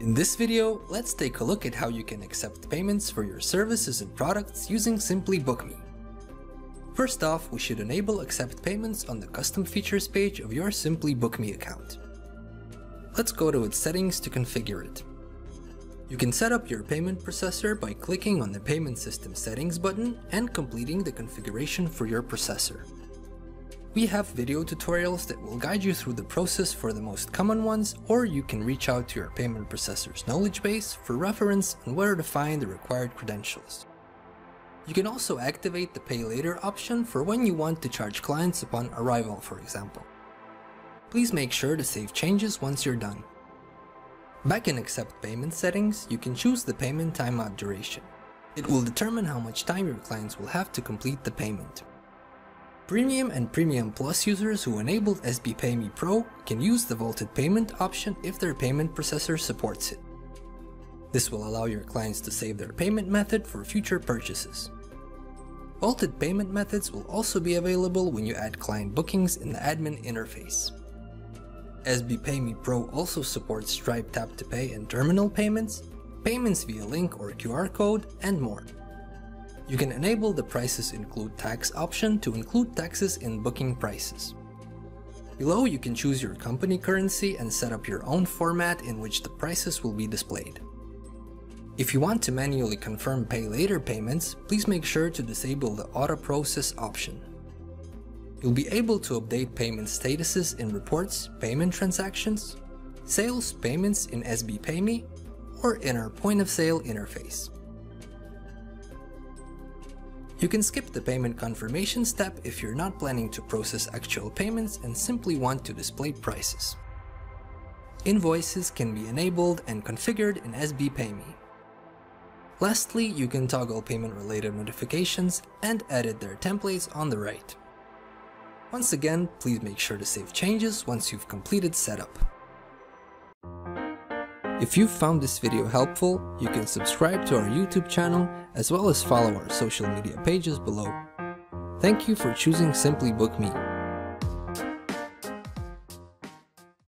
In this video, let's take a look at how you can accept payments for your services and products using SimplyBook.me. First off, we should enable Accept Payments on the Custom Features page of your SimplyBook.me account. Let's go to its settings to configure it. You can set up your payment processor by clicking on the Payment System Settings button and completing the configuration for your processor. We have video tutorials that will guide you through the process for the most common ones, or you can reach out to your payment processor's knowledge base for reference on where to find the required credentials. You can also activate the Pay Later option for when you want to charge clients upon arrival, for example. Please make sure to save changes once you're done. Back in Accept Payment settings, you can choose the payment timeout duration. It will determine how much time your clients will have to complete the payment. Premium and Premium Plus users who enabled SB PayMe Pro can use the vaulted payment option if their payment processor supports it. This will allow your clients to save their payment method for future purchases. Vaulted payment methods will also be available when you add client bookings in the admin interface. SB PayMe Pro also supports Stripe Tap to Pay and terminal payments, payments via link or QR code, and more. You can enable the Prices Include Tax option to include taxes in booking prices. Below, you can choose your company currency and set up your own format in which the prices will be displayed. If you want to manually confirm Pay Later payments, please make sure to disable the Auto Process option. You'll be able to update payment statuses in Reports, Payment Transactions, Sales Payments in SB PayMe, or in our Point of Sale interface. You can skip the Payment Confirmations tab if you're not planning to process actual payments and simply want to display prices. Invoices can be enabled and configured in SB PayMe. Lastly, you can toggle payment-related notifications and edit their templates on the right. Once again, please make sure to save changes once you've completed setup. If you've found this video helpful, you can subscribe to our YouTube channel as well as follow our social media pages below. Thank you for choosing SimplyBook.me.